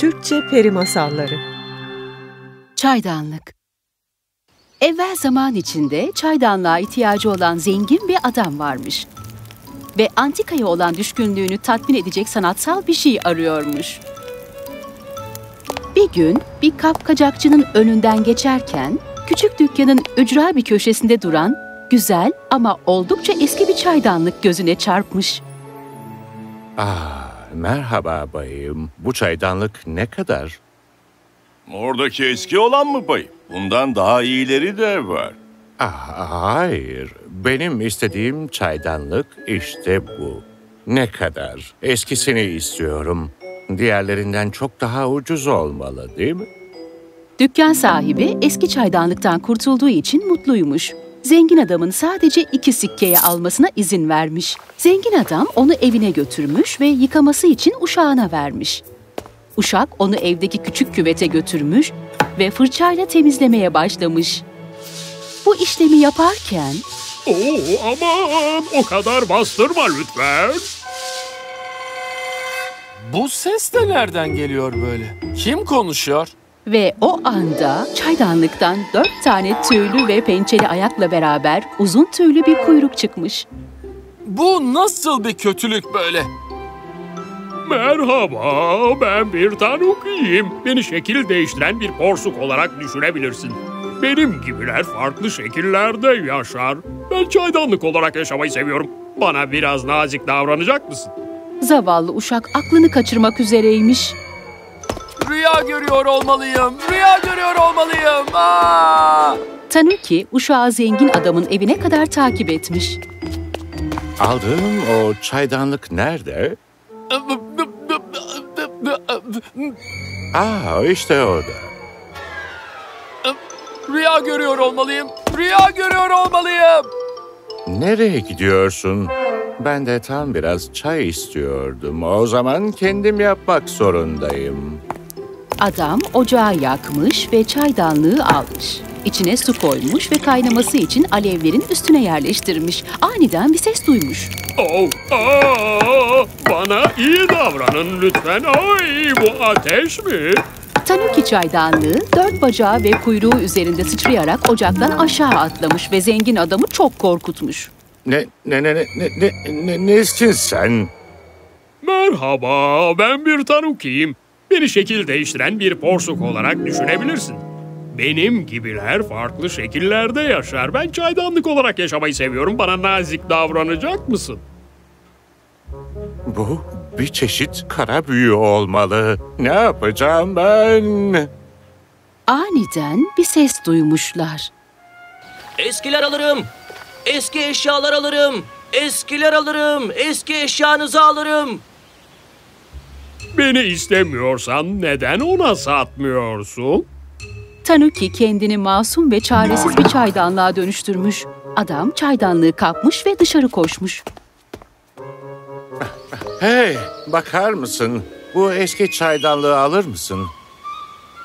Türkçe Peri Masalları. Çaydanlık. Evvel zaman içinde çaydanlığa ihtiyacı olan zengin bir adam varmış. Ve antikaya olan düşkünlüğünü tatmin edecek sanatsal bir şey arıyormuş. Bir gün bir kapkacakçının önünden geçerken küçük dükkanın ücra bir köşesinde duran güzel ama oldukça eski bir çaydanlık gözüne çarpmış. Merhaba bayım. Bu çaydanlık ne kadar? Oradaki eski olan mı bayım? Bundan daha iyileri de var. Hayır. Benim istediğim çaydanlık işte bu. Ne kadar? Eskisini istiyorum. Diğerlerinden çok daha ucuz olmalı, değil mi? Dükkan sahibi eski çaydanlıktan kurtulduğu için mutluymuş. Zengin adamın sadece 2 sikkeye almasına izin vermiş. Zengin adam onu evine götürmüş ve yıkaması için uşağına vermiş. Uşak onu evdeki küçük küvete götürmüş ve fırçayla temizlemeye başlamış. Bu işlemi yaparken... aman! O kadar bastırma lütfen! Bu ses de nereden geliyor böyle? Kim konuşuyor? Ve o anda çaydanlıktan 4 tane tüylü ve pençeli ayakla beraber uzun tüylü bir kuyruk çıkmış. Bu nasıl bir kötülük böyle? Merhaba, ben bir Tanukiyim. Beni şekil değiştiren bir porsuk olarak düşünebilirsin. Benim gibiler farklı şekillerde yaşar. Ben çaydanlık olarak yaşamayı seviyorum. Bana biraz nazik davranacak mısın? Zavallı uşak aklını kaçırmak üzereymiş. Rüya görüyor olmalıyım, rüya görüyor olmalıyım. Tanuki uşağı zengin adamın evine kadar takip etmiş. Aldığım o çaydanlık nerede? İşte orada. Rüya görüyor olmalıyım, rüya görüyor olmalıyım. Nereye gidiyorsun? Ben de tam biraz çay istiyordum. O zaman kendim yapmak zorundayım. Adam ocağı yakmış ve çaydanlığı almış. İçine su koymuş ve kaynaması için alevlerin üstüne yerleştirmiş. Aniden bir ses duymuş. Bana iyi davranın lütfen. Ay, bu ateş mi? Tanuki çaydanlığı 4 bacağı ve kuyruğu üzerinde sıçrayarak ocaktan aşağı atlamış ve zengin adamı çok korkutmuş. Nesin sen? Merhaba, ben bir Tanukiyim. Beni şekil değiştiren bir porsuk olarak düşünebilirsin. Benim gibiler farklı şekillerde yaşar. Ben çaydanlık olarak yaşamayı seviyorum. Bana nazik davranacak mısın? Bu bir çeşit kara büyü olmalı. Ne yapacağım ben? Aniden bir ses duymuşlar. Eskiler alırım. Eski eşyalar alırım. Eskiler alırım. Eski eşyanızı alırım. Beni istemiyorsan neden ona satmıyorsun? Tanuki kendini masum ve çaresiz bir çaydanlığa dönüştürmüş. Adam çaydanlığı kapmış ve dışarı koşmuş. Hey, bakar mısın? Bu eski çaydanlığı alır mısın?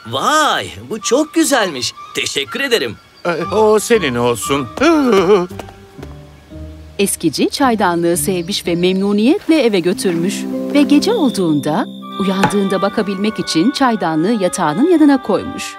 Vay, bu çok güzelmiş. Teşekkür ederim. O senin olsun. Eskici çaydanlığı sevmiş ve memnuniyetle eve götürmüş. Ve gece olduğunda, uyandığında bakabilmek için çaydanlığı yatağının yanına koymuş.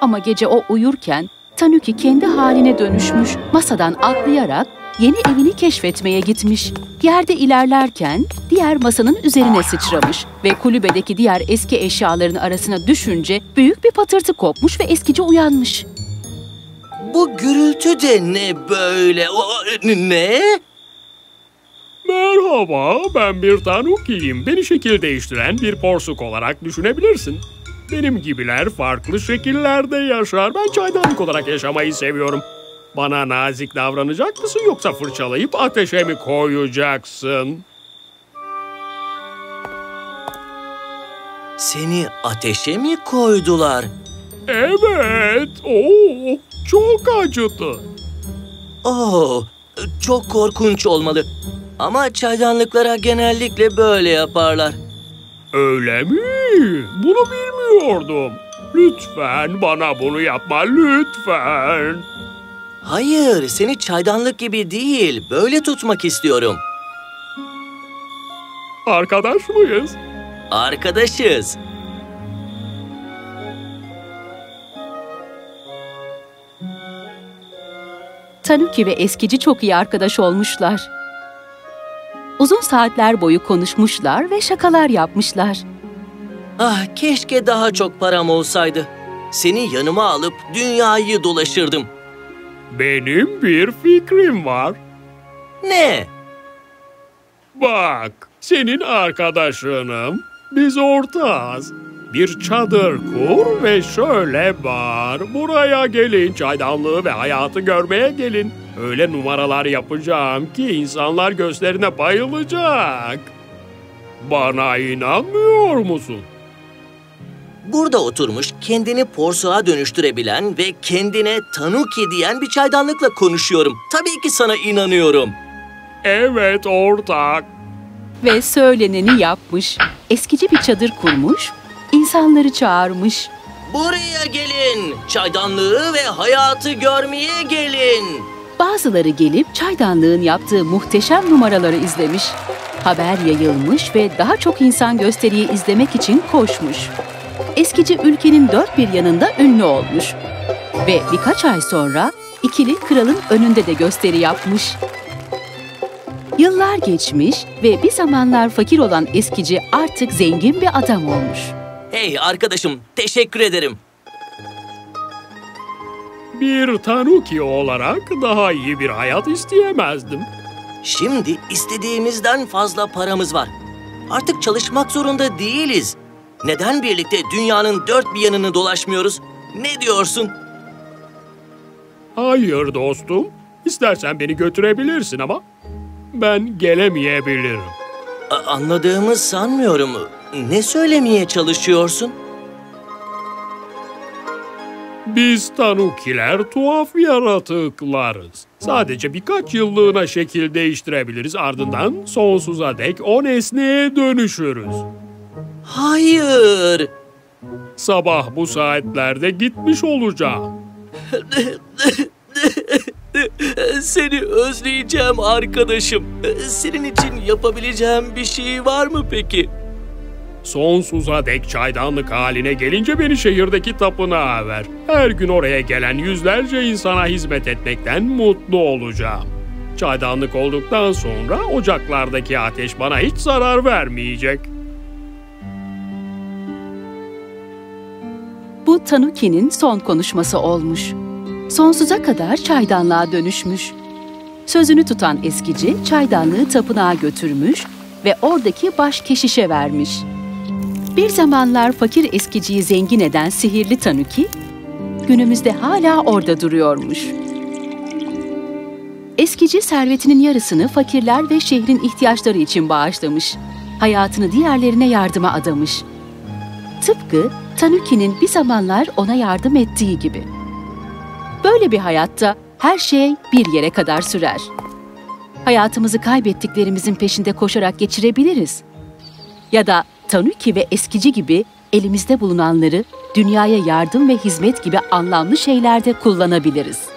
Ama gece o uyurken Tanuki kendi haline dönüşmüş, masadan atlayarak yeni evini keşfetmeye gitmiş. Yerde ilerlerken diğer masanın üzerine sıçramış ve kulübedeki diğer eski eşyaların arasına düşünce büyük bir patırtı kopmuş ve eskici uyanmış. Bu gürültü de ne böyle? Ne? Merhaba, ben bir Tanukiyim. Beni şekil değiştiren bir porsuk olarak düşünebilirsin. Benim gibiler farklı şekillerde yaşar. Ben çaydanlık olarak yaşamayı seviyorum. Bana nazik davranacak mısın yoksa fırçalayıp ateşe mi koyacaksın? Seni ateşe mi koydular? Evet. Çok acıdı. Çok korkunç olmalı. Ama çaydanlıklara genellikle böyle yaparlar. Öyle mi? Bunu bilmiyordum. Lütfen bana bunu yapma, lütfen. Hayır, seni çaydanlık gibi değil, böyle tutmak istiyorum. Arkadaş mıyız? Arkadaşız. Tanuki ve eskici çok iyi arkadaş olmuşlar. Uzun saatler boyu konuşmuşlar ve şakalar yapmışlar. Ah, keşke daha çok param olsaydı. Seni yanıma alıp dünyayı dolaşırdım. Benim bir fikrim var. Ne? Bak, senin arkadaşınım. Biz ortağız. Bir çadır kur ve şöyle bağır. Buraya gelin, çaydanlığı ve hayatı görmeye gelin. Öyle numaralar yapacağım ki insanlar gözlerine bayılacak. Bana inanmıyor musun? Burada oturmuş, kendini porsuğa dönüştürebilen ve kendine Tanuki diyen bir çaydanlıkla konuşuyorum. Tabii ki sana inanıyorum. Evet ortak. Ve söyleneni yapmış. Eskici bir çadır kurmuş, insanları çağırmış. Buraya gelin, çaydanlığı ve hayatı görmeye gelin. Bazıları gelip çaydanlığın yaptığı muhteşem numaraları izlemiş. Haber yayılmış ve daha çok insan gösteriyi izlemek için koşmuş. Eskici ülkenin dört bir yanında ünlü olmuş. Ve birkaç ay sonra ikili kralın önünde de gösteri yapmış. Yıllar geçmiş ve bir zamanlar fakir olan eskici artık zengin bir adam olmuş. Hey arkadaşım, teşekkür ederim. Bir Tanuki olarak daha iyi bir hayat isteyemezdim. Şimdi istediğimizden fazla paramız var. Artık çalışmak zorunda değiliz. Neden birlikte dünyanın dört bir yanını dolaşmıyoruz? Ne diyorsun? Hayır dostum. İstersen beni götürebilirsin ama ben gelemeyebilirim. Anladığımı sanmıyorum. Ne söylemeye çalışıyorsun? Biz Tanukiler tuhaf yaratıklarız. Sadece birkaç yıllığına şekil değiştirebiliriz. Ardından sonsuza dek o nesneye dönüşürüz. Hayır. Sabah bu saatlerde gitmiş olacağım. Seni özleyeceğim arkadaşım. Senin için yapabileceğim bir şey var mı peki? Sonsuza dek çaydanlık haline gelince beni şehirdeki tapınağa ver. Her gün oraya gelen yüzlerce insana hizmet etmekten mutlu olacağım. Çaydanlık olduktan sonra ocaklardaki ateş bana hiç zarar vermeyecek. Bu Tanuki'nin son konuşması olmuş. Sonsuza kadar çaydanlığa dönüşmüş. Sözünü tutan eskici çaydanlığı tapınağa götürmüş ve oradaki başkeşişe vermiş. Bir zamanlar fakir eskiciyi zengin eden sihirli Tanuki, günümüzde hala orada duruyormuş. Eskici servetinin yarısını fakirler ve şehrin ihtiyaçları için bağışlamış. Hayatını diğerlerine yardıma adamış. Tıpkı Tanuki'nin bir zamanlar ona yardım ettiği gibi. Böyle bir hayatta her şey bir yere kadar sürer. Hayatımızı kaybettiklerimizin peşinde koşarak geçirebiliriz. Ya da Tanuki ve eskici gibi elimizde bulunanları dünyaya yardım ve hizmet gibi anlamlı şeylerde kullanabiliriz.